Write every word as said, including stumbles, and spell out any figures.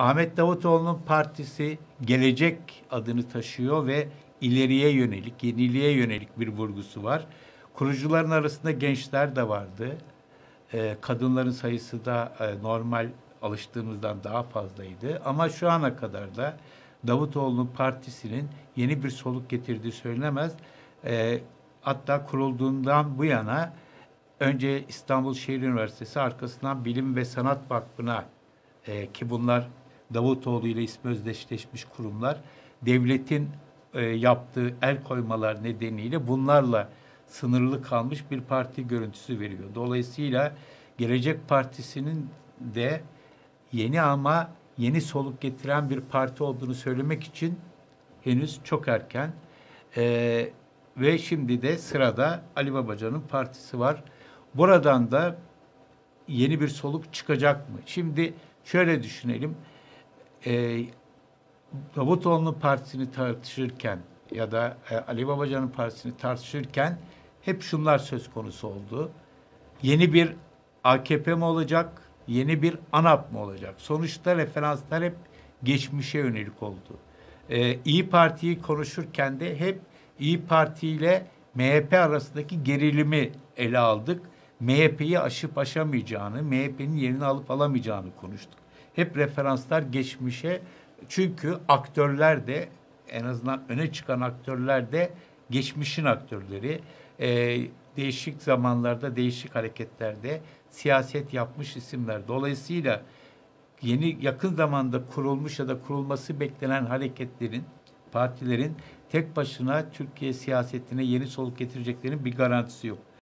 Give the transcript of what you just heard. Ahmet Davutoğlu'nun partisi Gelecek adını taşıyor ve ileriye yönelik, yeniliğe yönelik bir vurgusu var. Kurucuların arasında gençler de vardı. E, kadınların sayısı da e, normal alıştığımızdan daha fazlaydı. Ama şu ana kadar da Davutoğlu'nun partisinin yeni bir soluk getirdiği söylenemez. E, hatta kurulduğundan bu yana önce İstanbul Şehir Üniversitesi, arkasından Bilim ve Sanat Vakfı'na e, ki bunlar Davutoğlu ile ismi özdeşleşmiş kurumlar, devletin e, yaptığı el koymalar nedeniyle bunlarla sınırlı kalmış bir parti görüntüsü veriyor. Dolayısıyla Gelecek Partisi'nin de yeni ama yeni soluk getiren bir parti olduğunu söylemek için henüz çok erken. Ee, ve şimdi de sırada Ali Babacan'ın partisi var. Buradan da yeni bir soluk çıkacak mı? Şimdi şöyle düşünelim. Ee, Davutoğlu'nun partisini tartışırken ya da e, Ali Babacan'ın partisini tartışırken hep şunlar söz konusu oldu. Yeni bir A K P mi olacak? Yeni bir ANAP mı olacak? Sonuçta referanslar hep geçmişe yönelik oldu. Ee, İYİ Parti'yi konuşurken de hep İYİ Parti ile M H P arasındaki gerilimi ele aldık. M H P'yi aşıp aşamayacağını, M H P'nin yerini alıp alamayacağını konuştuk. Hep referanslar geçmişe, çünkü aktörler de, en azından öne çıkan aktörler de geçmişin aktörleri. Ee, değişik zamanlarda, değişik hareketlerde siyaset yapmış isimler. Dolayısıyla yeni, yakın zamanda kurulmuş ya da kurulması beklenen hareketlerin, partilerin tek başına Türkiye siyasetine yeni soluk getireceklerinin bir garantisi yok.